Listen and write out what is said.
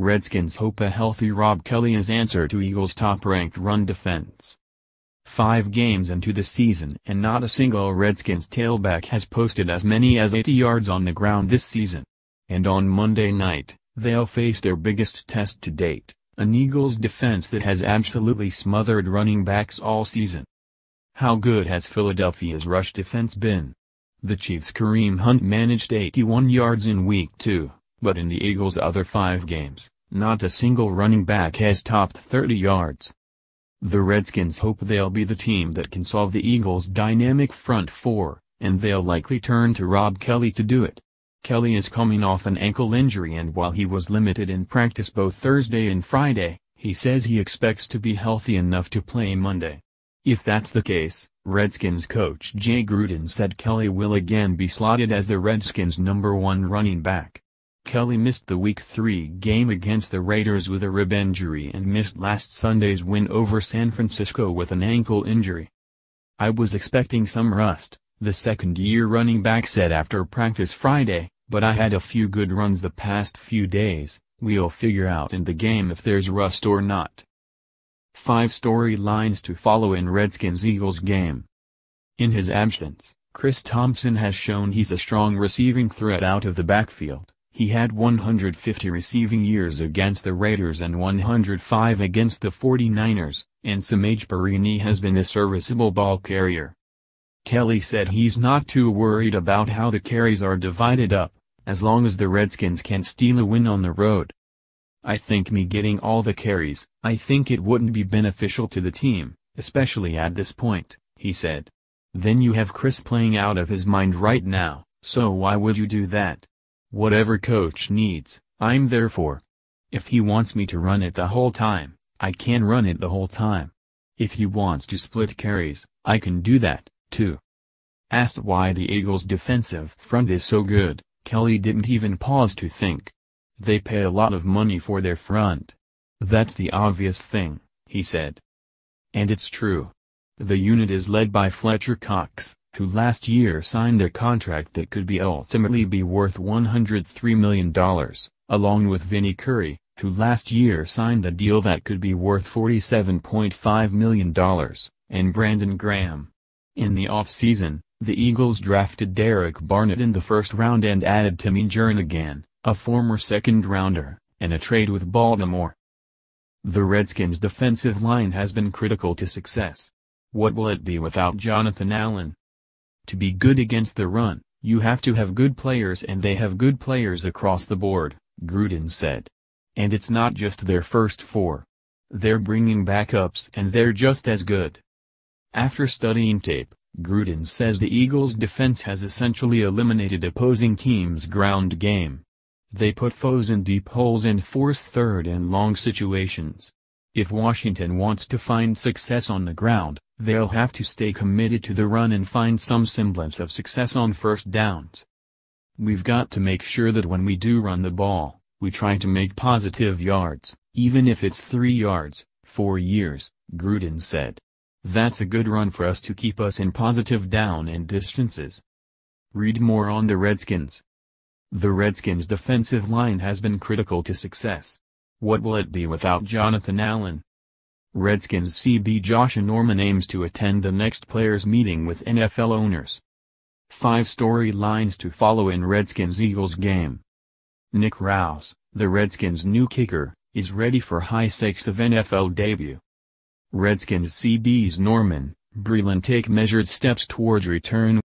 Redskins hope a healthy Rob Kelley is answer to Eagles' top-ranked run defense. 5 games into the season and not a single Redskins tailback has posted as many as 80 yards on the ground this season. And on Monday night, they'll face their biggest test to date, an Eagles defense that has absolutely smothered running backs all season. How good has Philadelphia's rush defense been? The Chiefs' Kareem Hunt managed 81 yards in Week 2, but in the Eagles' other 5 games, not a single running back has topped 30 yards. The Redskins hope they'll be the team that can solve the Eagles' dynamic front four, and they'll likely turn to Rob Kelley to do it. Kelley is coming off an ankle injury, and while he was limited in practice both Thursday and Friday, he says he expects to be healthy enough to play Monday. If that's the case, Redskins coach Jay Gruden said Kelley will again be slotted as the Redskins' #1 running back. Kelley missed the Week 3 game against the Raiders with a rib injury and missed last Sunday's win over San Francisco with an ankle injury. "I was expecting some rust," the second-year running back said after practice Friday, "but I had a few good runs the past few days. We'll figure out in the game if there's rust or not." 5 storylines to follow in Redskins-Eagles game. In his absence, Chris Thompson has shown he's a strong receiving threat out of the backfield. He had 150 receiving yards against the Raiders and 105 against the 49ers, and Samaje Perini has been a serviceable ball carrier. Kelley said he's not too worried about how the carries are divided up, as long as the Redskins can steal a win on the road. "I think me getting all the carries, I think it wouldn't be beneficial to the team, especially at this point," he said. "Then you have Chris playing out of his mind right now, so why would you do that? Whatever coach needs, I'm there for. If he wants me to run it the whole time, I can run it the whole time. If he wants to split carries, I can do that, too." Asked why the Eagles' defensive front is so good, Kelley didn't even pause to think. "They pay a lot of money for their front. That's the obvious thing," he said. And it's true. The unit is led by Fletcher Cox, who last year signed a contract that could be ultimately be worth $103 million, along with Vinnie Curry, who last year signed a deal that could be worth $47.5 million, and Brandon Graham. In the offseason, the Eagles drafted Derek Barnett in the first round and added Timmy Jernigan, a former second-rounder, in a trade with Baltimore. The Redskins' defensive line has been critical to success. What will it be without Jonathan Allen? "To be good against the run, you have to have good players, and they have good players across the board," Gruden said. "And it's not just their first four. They're bringing backups, and they're just as good." After studying tape, Gruden says the Eagles' defense has essentially eliminated opposing teams' ground game. "They put foes in deep holes and force third and long situations. If Washington wants to find success on the ground, they'll have to stay committed to the run and find some semblance of success on first downs. We've got to make sure that when we do run the ball, we try to make positive yards, even if it's 3 yards, 4 years," Gruden said. "That's a good run for us to keep us in positive down and distances." Read more on the Redskins. The Redskins' defensive line has been critical to success. What will it be without Jonathan Allen? Redskins CB Josh Norman aims to attend the next players' meeting with NFL owners. 5 storylines to follow in Redskins-Eagles game. Nick Rouse, the Redskins' new kicker, is ready for high stakes of NFL debut. Redskins CB's Norman, Breland take measured steps towards return.